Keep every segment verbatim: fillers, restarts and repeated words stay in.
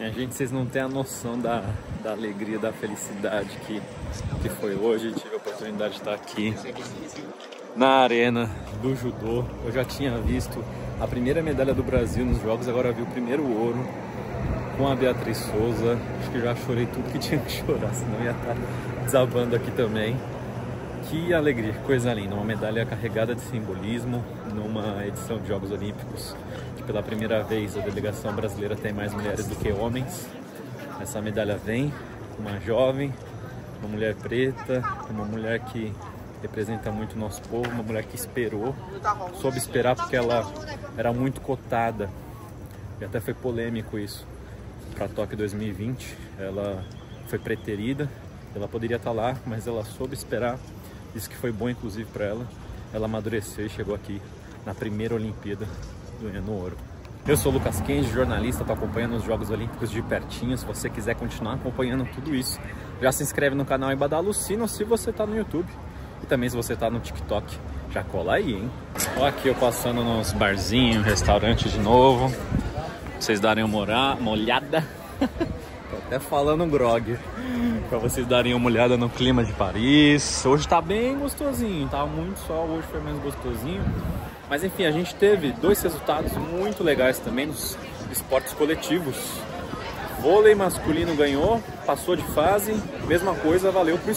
Minha gente, vocês não têm a noção da, da alegria, da felicidade que, que foi hoje. Tive a oportunidade de estar aqui na arena do judô. Eu já tinha visto a primeira medalha do Brasil nos jogos, agora vi o primeiro ouro com a Beatriz Souza. Acho que já chorei tudo que tinha que chorar, senão ia estar desabando aqui também. Que alegria, que coisa linda, uma medalha carregada de simbolismo numa edição de Jogos Olímpicos que pela primeira vez a delegação brasileira tem mais mulheres do que homens. Essa medalha vem com uma jovem, uma mulher preta, uma mulher que representa muito o nosso povo, uma mulher que esperou, soube esperar porque ela era muito cotada, e até foi polêmico isso, para Tóquio dois mil e vinte, ela foi preterida, ela poderia estar lá, mas ela soube esperar. Isso que foi bom, inclusive, para ela. Ela amadureceu e chegou aqui na primeira Olimpíada ganhando ouro. Eu sou o Lucas Kenji, jornalista, estou acompanhando os Jogos Olímpicos de pertinho. Se você quiser continuar acompanhando tudo isso, já se inscreve no canal e badala o sino se você está no YouTube. E também se você está no TikTok, já cola aí, hein? Ó, aqui eu passando nos barzinhos, restaurantes de novo. Pra vocês darem uma olhada. Tô até falando grog. Pra vocês darem uma olhada no clima de Paris. Hoje tá bem gostosinho, tá muito sol, hoje foi menos gostosinho. Mas enfim, a gente teve dois resultados muito legais também nos esportes coletivos. Vôlei masculino ganhou, passou de fase. Mesma coisa valeu pro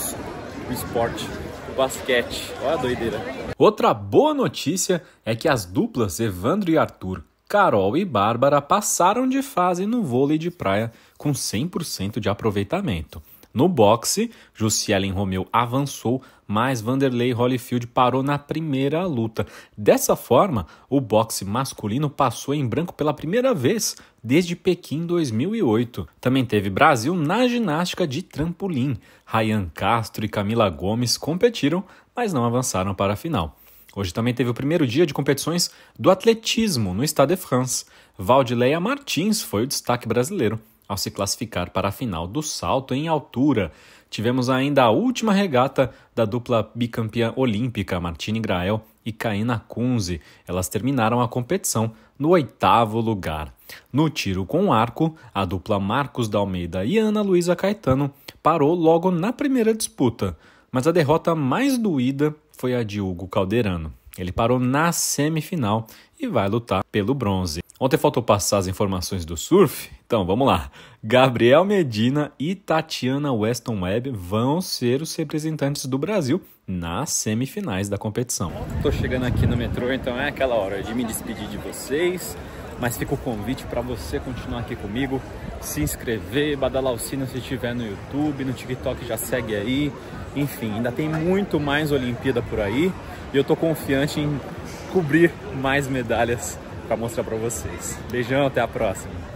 esporte, pro basquete. Olha a doideira. Outra boa notícia é que as duplas Evandro e Arthur, Carol e Bárbara passaram de fase no vôlei de praia com cem por cento de aproveitamento. No boxe, Jucielin Romeu avançou, mas Vanderlei Holyfield parou na primeira luta. Dessa forma, o boxe masculino passou em branco pela primeira vez desde Pequim dois mil e oito. Também teve Brasil na ginástica de trampolim. Ryan Castro e Camila Gomes competiram, mas não avançaram para a final. Hoje também teve o primeiro dia de competições do atletismo no Stade de France. Valdileia Martins foi o destaque brasileiro ao se classificar para a final do salto em altura. Tivemos ainda a última regata da dupla bicampeã olímpica Martine Grael e Kaina Kunze. Elas terminaram a competição no oitavo lugar. No tiro com arco, a dupla Marcos da Almeida e Ana Luisa Caetano parou logo na primeira disputa, mas a derrota mais doída foi a de Hugo Calderano. Ele parou na semifinal e vai lutar pelo bronze. Ontem faltou passar as informações do surf, então vamos lá. Gabriel Medina e Tatiana Weston Webb vão ser os representantes do Brasil nas semifinais da competição. Estou chegando aqui no metrô, então é aquela hora de me despedir de vocês, mas fica o convite para você continuar aqui comigo, se inscrever, badalar o sino se estiver no YouTube, no TikTok já segue aí. Enfim, ainda tem muito mais Olimpíada por aí e eu estou confiante em cobrir mais medalhas para mostrar para vocês. Beijão, até a próxima!